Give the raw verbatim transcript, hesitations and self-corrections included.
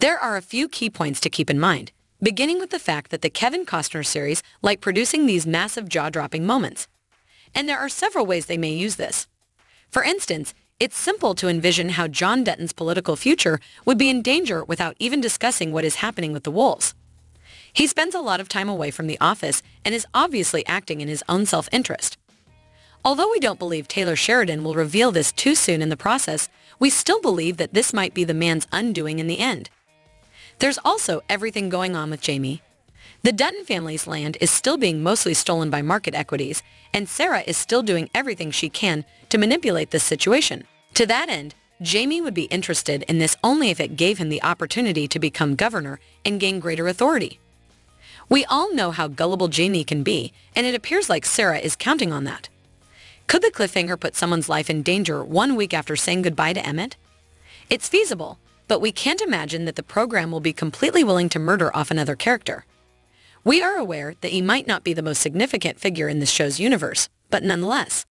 There are a few key points to keep in mind, beginning with the fact that the Kevin Costner series like producing these massive jaw-dropping moments. And there are several ways they may use this. For instance, it's simple to envision how John Denton's political future would be in danger without even discussing what is happening with the wolves. He spends a lot of time away from the office and is obviously acting in his own self-interest. Although we don't believe Taylor Sheridan will reveal this too soon in the process, we still believe that this might be the man's undoing in the end. There's also everything going on with Jamie. The Dutton family's land is still being mostly stolen by market equities, and Sarah is still doing everything she can to manipulate this situation. To that end, Jamie would be interested in this only if it gave him the opportunity to become governor and gain greater authority. We all know how gullible Jamie can be, and it appears like Sarah is counting on that. Could the cliffhanger put someone's life in danger one week after saying goodbye to Emmett? It's feasible, but we can't imagine that the program will be completely willing to murder off another character. We are aware that he might not be the most significant figure in this show's universe, but nonetheless,